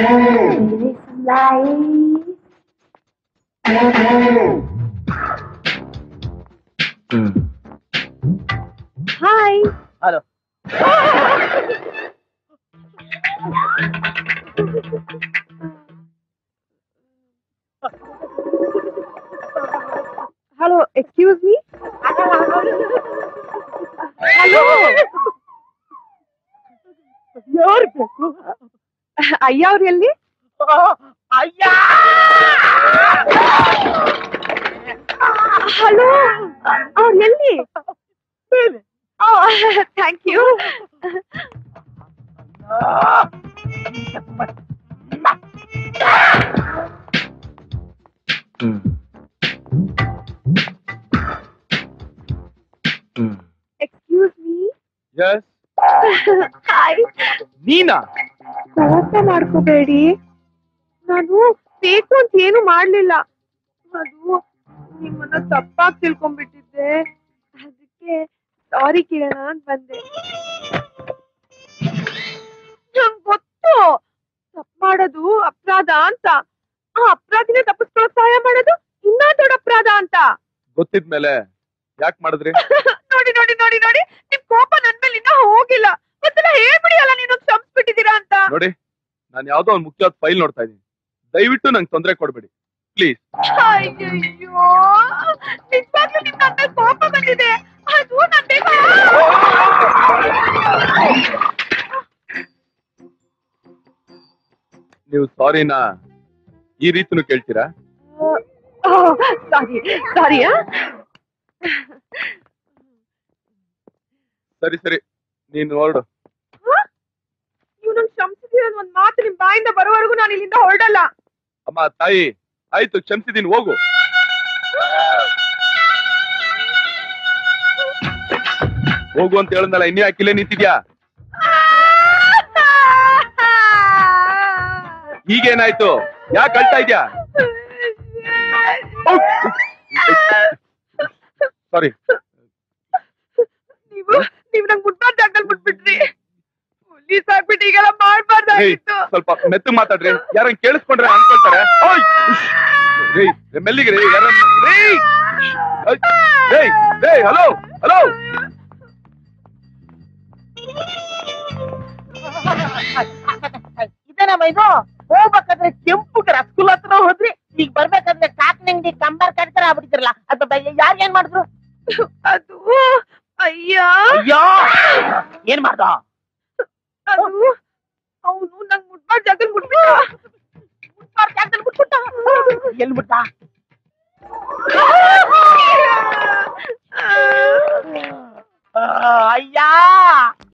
Hi. Halo. Halo, excuse me? Halo. Yaar dekho. Ayya really? Ayya! Hello. Oh really? Oh, thank you. Excuse me? Yes. Hi. Nina. Kavata markobedi. Nanu fake ant yenu madlilla. Adu nimmanna tappagi tilkonbitidde. Adikke sorry Kirana ant bande. Nange gottu. Tappu madodu apradha anta. ಆ ಅಪರಾಧಿನೇ ತಪ್ಪಿಸ್ಕೊಳ್ಳೋ ಸಹಾಯ ಮಾಡೋದು ಇನ್ನೂ ದೊಡ್ಡ ಅಪರಾಧ ಅಂತ ಗೊತ್ತಿದ್ಮೇಲೆ ಯಾಕೆ ಮಾಡಿದ್ರಿ? ನೋಡಿ ನೋಡಿ ನೋಡಿ ನೋಡಿ ನಿಮ್ ಕೋಪ ನನ್ ಮೇಲೆ ಇನ್ನೂ ಹೋಗಿಲ್ಲ. ಮತ್ತೆಲ್ಲ ಹೇಳ್ಬಿಡಿ ಅಲ್ಲ ನೀನು ಕ್ಷಮಿಸ್ಬಿಟ್ಟಿದ್ದೀರಾ ಅಂತ. ನೋಡಿ ನಾನು ಯಾವ್ದೋ ಒಂದು ಮುಖ್ಯವಾದ ಫೈಲ್ ನೋಡ್ತಾ ಇದ್ದೀನಿ. ದಯವಿಟ್ಟು ನಂಗೆ ತೊಂದರೆ ಕೊಡ್ಬೇಡಿ ಪ್ಲೀಸ್. ಅಯ್ಯೋ ನಿಜವಾಗ್ಲೂ ನಿನ್ನ ಅಂತ ಕೋಪ ಬಂದಿದೆ. ಅದು ನನ್ನ ಬೇಗ ನೀವು ಸಾರಿನಾ ಈ ರೀತಿನೂ ಕೇಳ್ತೀರಾ? ಸರಿ ಸರಿ ನೀನು ಹೊರಡು. ನೀವು ನಂಗೆ ಕ್ಷಮಿಸಿದೀರ ಒಂದ್ ಮಾತು ನಿಮ್ ಬಾಯಿಂದ ಬರೋವರೆಗೂ ನಾನು ಇಲ್ಲಿಂದ ಹೊರಡಲ್ಲ. ಅಮ್ಮ ತಾಯಿ ಆಯ್ತು ಕ್ಷಮಿಸಿದೀನಿ ಹೋಗು. ಹೋಗು ಅಂತ ಹೇಳಂದಲ್ಲ ಇನ್ನೇ ಯಾಕಿಲ್ಲೇ ನಿಂತಿದ್ಯಾ? ಈಗೇನಾಯ್ತು ಯಾಕೆ ಅಳ್ತಾ ಇದ್ಯಾ? ಸಾರಿ ನೀವು ನಂಗೆ ಮುಟ್ಬಾರ್ದು ಅಂಕಲ್ ಮುಟ್ಬಿಟ್ರಿ. ಪೊಲೀಸ್ ಆಗ್ಬಿಟ್ಟು ಈಗೆಲ್ಲ ಮಾಡ್ಬಾರ್ದಾಗಿತ್ತು. ಸ್ವಲ್ಪ ಮೆತ್ತು ಮಾತಾಡ್ರಿ ಯಾರ ಕೇಳಿಸ್ಕೊಂಡ್ರೆ ಅನ್ಕೊಳ್ತಾರೆ. ಮೆಲ್ಲಿಗೆ ರೀ ಯಾರ ಹಲೋ ಹಲೋ ಇದೇನಮ್ಮ ಇದು ಹೋಗ್ಬೇಕಾದ್ರೆ ಕೆಂಪು ರಸ್ಕುಲ್ ಹತ್ರ ಹೋದ್ರಿ ಈಗ ಬರ್ಬೇಕಾದ್ರೆ ಕಾಪಿನಂಗಡಿ ಕಂಬಾರ್ ಕಡಿತರ ಆಗ್ಬಿಟ್ಟಿರಲ್ಲ ಅದ್ ಯಾರಿಗೇನ್ ಮಾಡಿದ್ರು? ಅದು ಅಯ್ಯೋ ಅಯ್ಯೋ ಏನ್ ಮಾಡ್ದ? ಅದು ಅವನು ನಂಗೆ ಮುಟ್ಬಾರ್ದು ಜಾಗದಲ್ಲಿ ಮುಟ್ಬಿಟ್ಟ. ಎಲ್ಲಿ ಬಿಟ್ಟ?